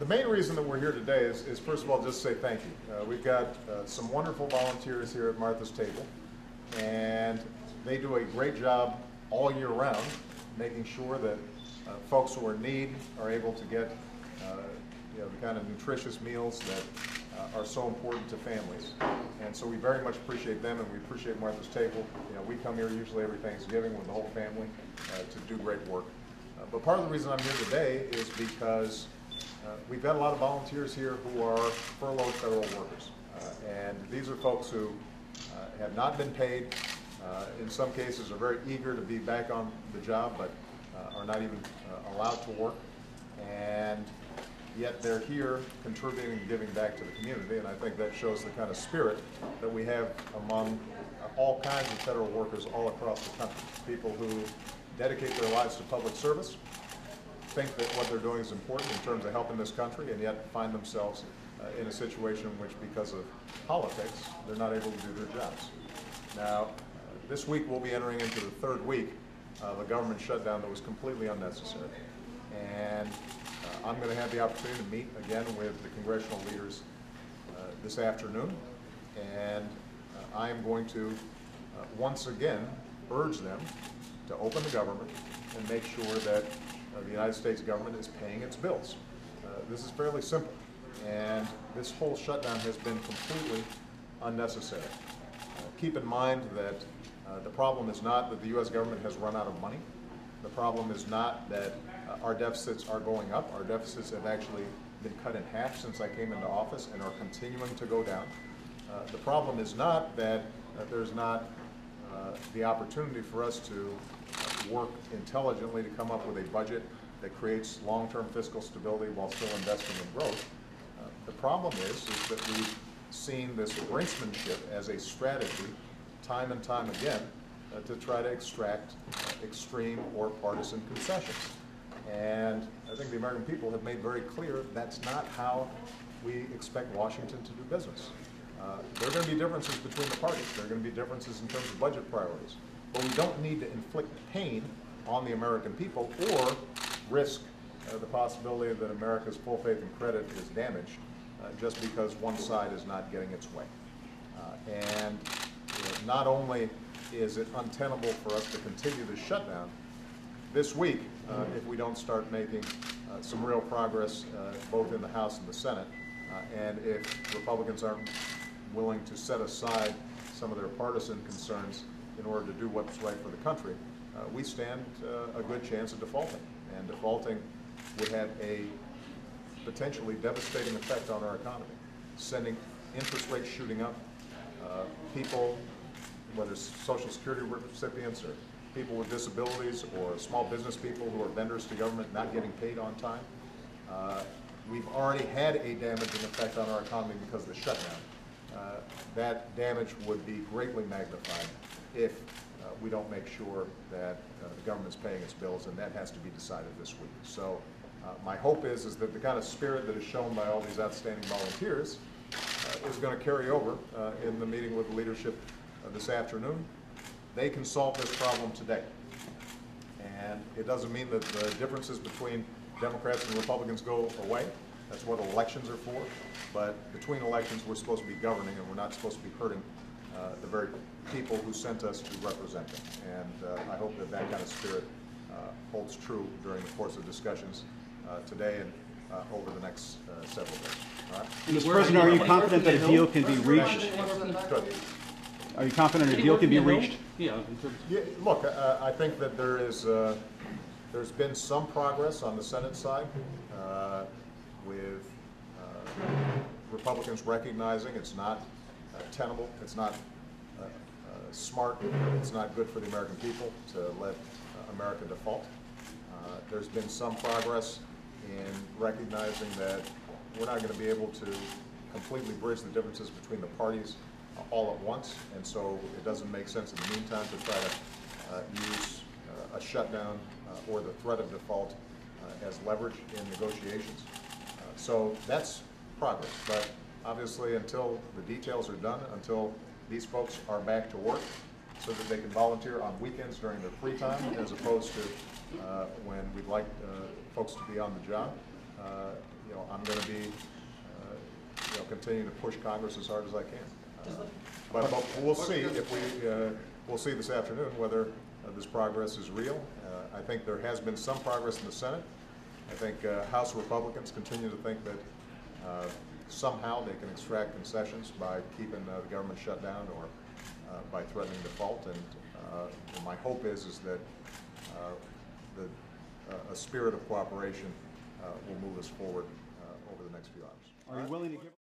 The main reason that we're here today is first of all, just say thank you. We've got some wonderful volunteers here at Martha's Table, and they do a great job all year round, making sure that folks who are in need are able to get the kind of nutritious meals that are so important to families. And so we very much appreciate them, and we appreciate Martha's Table. You know, we come here usually every Thanksgiving with the whole family to do great work. But part of the reason I'm here today is because we've got a lot of volunteers here who are furloughed federal workers. And these are folks who have not been paid, in some cases are very eager to be back on the job, but are not even allowed to work. And yet they're here contributing and giving back to the community, and I think that shows the kind of spirit that we have among all kinds of federal workers all across the country. People who dedicate their lives to public service, think that what they're doing is important in terms of helping this country, and yet find themselves in a situation in which, because of politics, they're not able to do their jobs. Now, this week we'll be entering into the third week of a government shutdown that was completely unnecessary. And I'm going to have the opportunity to meet again with the congressional leaders this afternoon, and I am going to once again urge them to open the government and make sure that the United States government is paying its bills. This is fairly simple, and this whole shutdown has been completely unnecessary. Keep in mind that the problem is not that the U.S. government has run out of money. The problem is not that our deficits are going up. Our deficits have actually been cut in half since I came into office and are continuing to go down. The problem is not that there's not the opportunity for us to work intelligently to come up with a budget that creates long-term fiscal stability while still investing in growth. The problem is that we've seen this brinksmanship as a strategy time and time again to try to extract extreme or partisan concessions. And I think the American people have made very clear that's not how we expect Washington to do business. There are going to be differences between the parties. There are going to be differences in terms of budget priorities. But we don't need to inflict pain on the American people or risk the possibility that America's full faith and credit is damaged just because one side is not getting its way. And not only is it untenable for us to continue the shutdown this week if we don't start making some real progress both in the House and the Senate, and if Republicans aren't willing to set aside some of their partisan concerns in order to do what's right for the country, we stand a good chance of defaulting. And defaulting would have a potentially devastating effect on our economy, sending interest rates shooting up, people, whether it's Social Security recipients or people with disabilities or small business people who are vendors to government not getting paid on time. We've already had a damaging effect on our economy because of the shutdown. That damage would be greatly magnified if we don't make sure that the government's paying its bills, and that has to be decided this week. So my hope is that the kind of spirit that is shown by all these outstanding volunteers is going to carry over in the meeting with the leadership this afternoon. They can solve this problem today. And it doesn't mean that the differences between Democrats and Republicans go away. That's what elections are for. But between elections, we're supposed to be governing, and we're not supposed to be hurting the very people who sent us to represent them. And I hope that that kind of spirit holds true during the course of discussions today and over the next several days. All right? Mr. President, are you confident that a deal can be reached? Are you confident a deal can be reached? Yeah. Look, I think that there's been some progress on the Senate side with Republicans recognizing it's not tenable, it's not smart, it's not good for the American people to let America default. There's been some progress in recognizing that we're not going to be able to completely bridge the differences between the parties all at once, and so it doesn't make sense in the meantime to try to use a shutdown or the threat of default as leverage in negotiations. So that's progress, but obviously until the details are done, until these folks are back to work so that they can volunteer on weekends during their free time as opposed to when we'd like folks to be on the job, you know, I'm going to be, you know, continuing to push Congress as hard as I can. But we'll see if we, we'll see this afternoon whether this progress is real. I think there has been some progress in the Senate. I think House Republicans continue to think that somehow they can extract concessions by keeping the government shut down or by threatening default. And my hope is that a spirit of cooperation will move us forward over the next few hours. Are you willing to give